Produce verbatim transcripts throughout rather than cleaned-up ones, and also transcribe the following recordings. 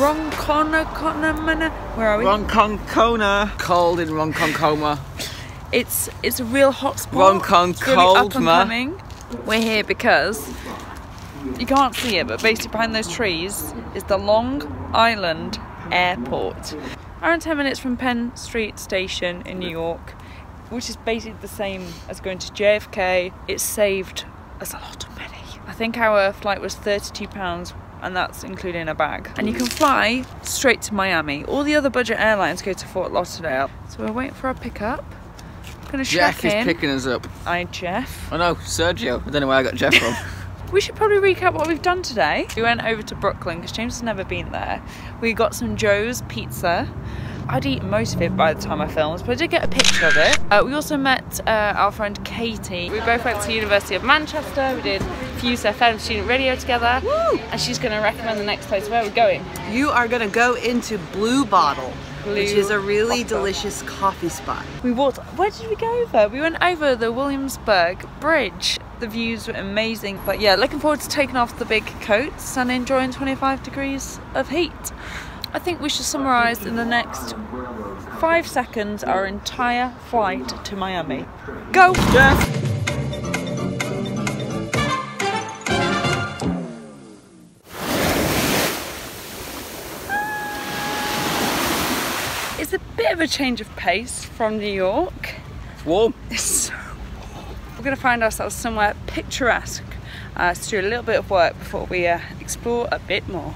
Ronkonkoma. Where are we? Ronkonkoma. Cold in Ronkonkoma. It's it's a real hot spot. Ronkonkoma. Really We're here because you can't see it, but basically behind those trees is the Long Island Airport. Around ten minutes from Penn Station in New York, which is basically the same as going to J F K. It saved us a lot of money. I think our flight was thirty-two pounds, and that's including a bag. And you can fly straight to Miami. All the other budget airlines go to Fort Lauderdale. So we're waiting for our pickup. I'm gonna check in. Jeff is picking us up. I, Jeff. Oh no, Sergio. I don't know where I got Jeff from. We should probably recap what we've done today. We went over to Brooklyn because James has never been there. We got some Joe's Pizza. I'd eaten most of it by the time I filmed, but I did get a picture of it. Uh, we also met uh, our friend Katie. We both went to the University of Manchester. We did Fuse F M student radio together. Woo! And she's going to recommend the next place where we're going. You are going to go into Blue Bottle. Blue which is a really bottle. delicious coffee spot. We walked, where did we go over? We went over the Williamsburg Bridge. The views were amazing, but yeah, looking forward to taking off the big coats and enjoying twenty-five degrees of heat. I think we should summarize in the next five seconds our entire flight to Miami. Go! Jeff. It's a bit of a change of pace from New York. It's warm. It's so warm. We're going to find ourselves somewhere picturesque uh, to do a little bit of work before we uh, explore a bit more.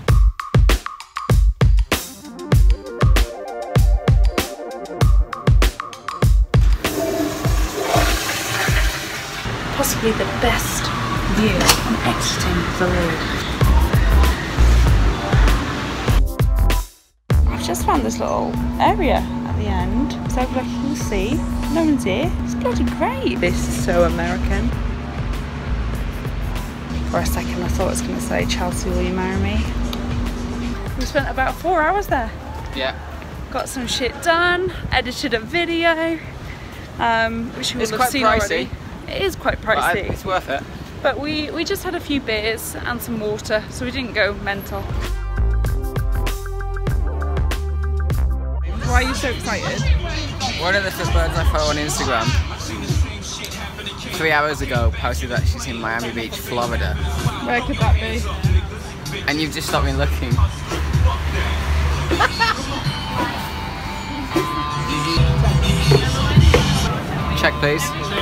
Possibly the best view on exiting the road. I've just found this little area at the end. It's overlooking the sea. No one's here. It's bloody great. This is so American. For a second I thought it was going to say, Chelsea, will you marry me? We spent about four hours there. Yeah. Got some shit done, edited a video, um, which you will have seen already. It is quite pricey. I, it's worth it. But we, we just had a few beers and some water, so we didn't go mental. Why are you so excited? One of the first birds I follow on Instagram three hours ago posted that she's in Miami Beach, Florida. Where could that be? And you've just stopped me looking. Check please.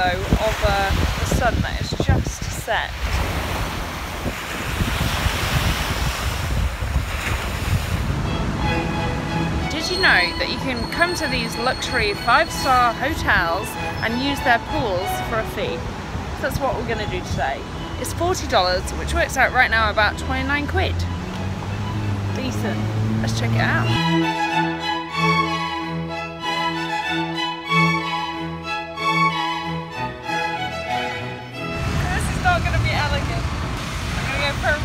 Of uh, the sun that has just set. Did you know that you can come to these luxury five-star hotels and use their pools for a fee? So that's what we're going to do today. It's forty dollars, which works out right now about twenty-nine quid. Decent. Let's check it out. For a roll.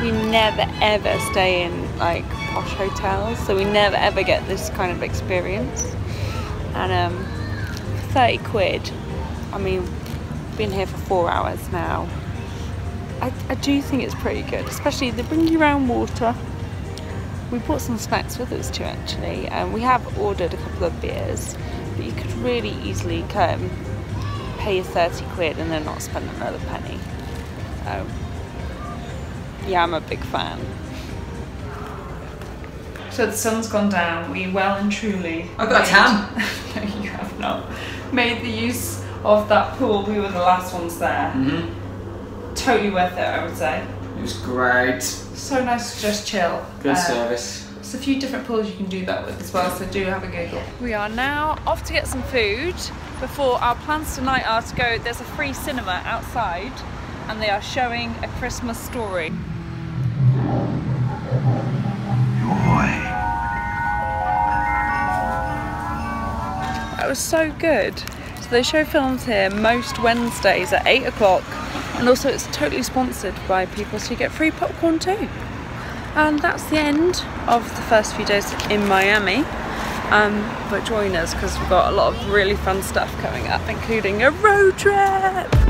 We never ever stay in like posh hotels, so we never ever get this kind of experience. And um, thirty quid, I mean, been here for four hours now. I, I do think it's pretty good, especially they bring you around water. We brought some snacks with us too, actually, and we have ordered a couple of beers, but you could really easily come, pay your thirty quid and then not spend another penny. Um, yeah, I'm a big fan. So the sun's gone down, we well and truly... I've got a tan! No, you have not. Made the use of that pool, we were the last ones there. Mm-hmm. Totally worth it, I would say. It was great. So nice to just chill. Good um, service. There's a few different pools you can do that with as well, so do have a Google. We are now off to get some food before our plans tonight are to go. There's a free cinema outside and they are showing A Christmas Story. That was so good. So they show films here most Wednesdays at eight o'clock. And also it's totally sponsored by people, so you get free popcorn too. And that's the end of the first few days in Miami. Um, but join us because we've got a lot of really fun stuff coming up, including a road trip.